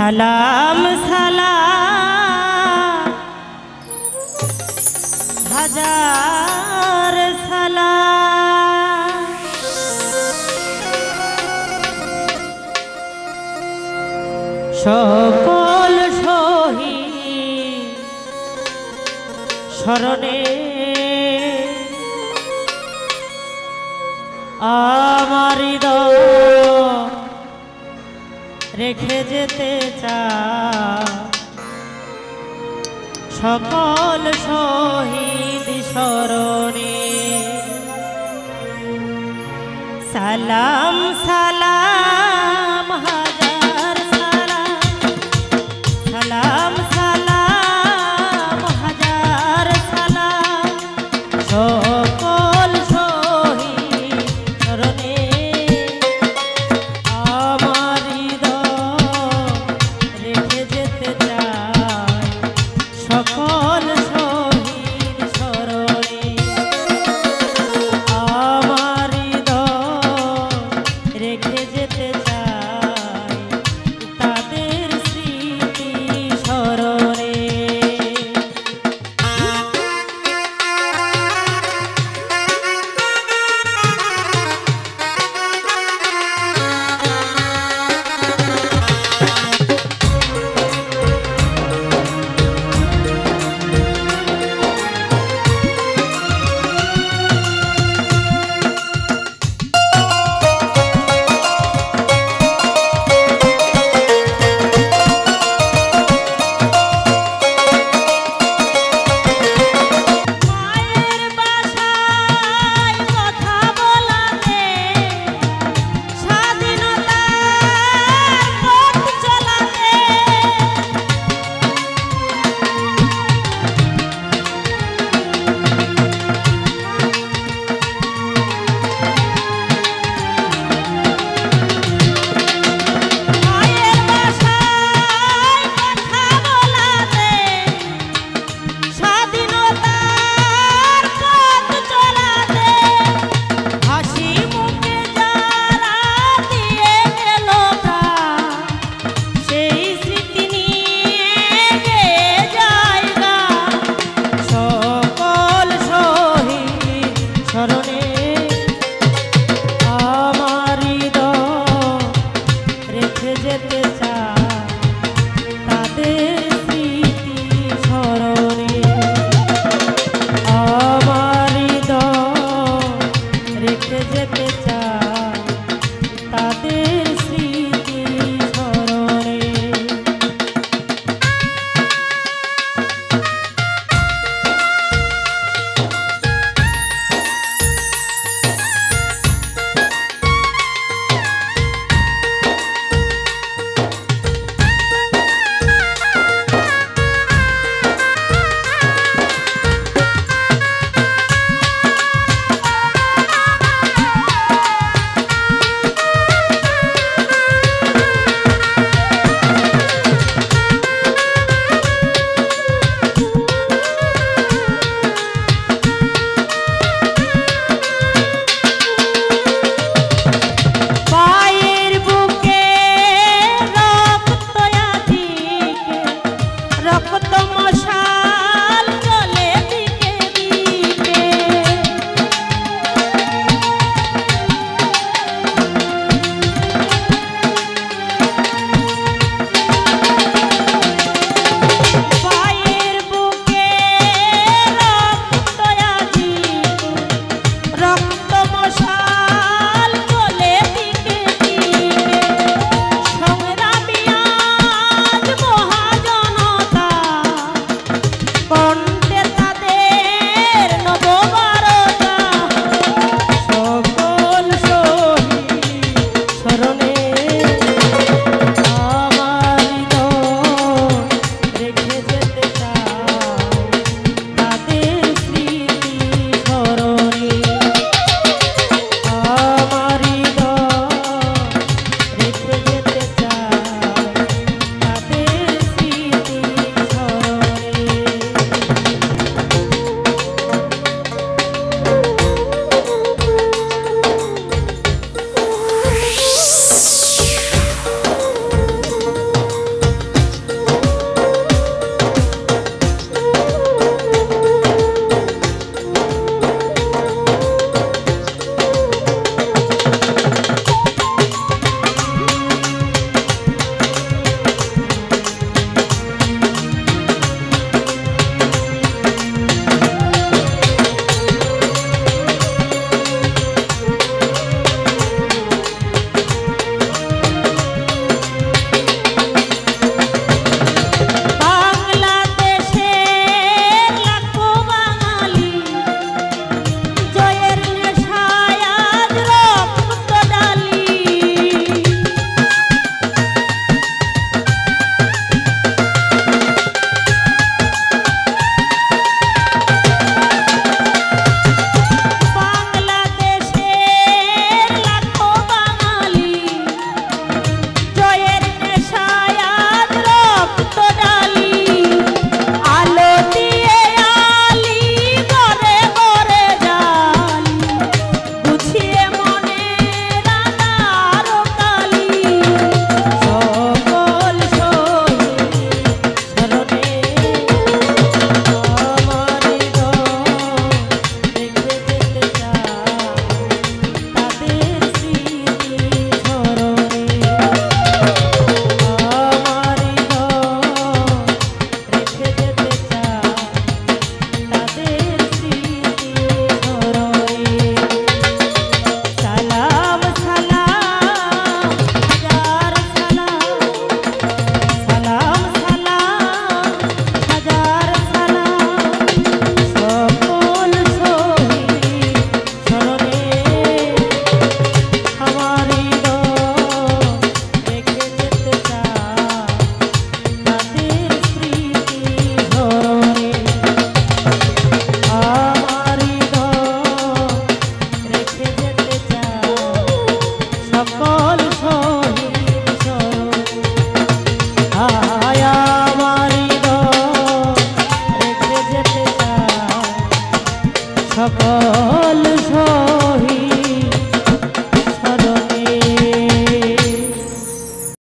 سلام سلام هزار سلام সকল শহীদ শরণে আমারি দয়াল রেখে যেতে চাই সকল শহীদ শরণে সালাম সালাম হাজার সালাম সালাম সালাম হাজার সালাম خبال زهر.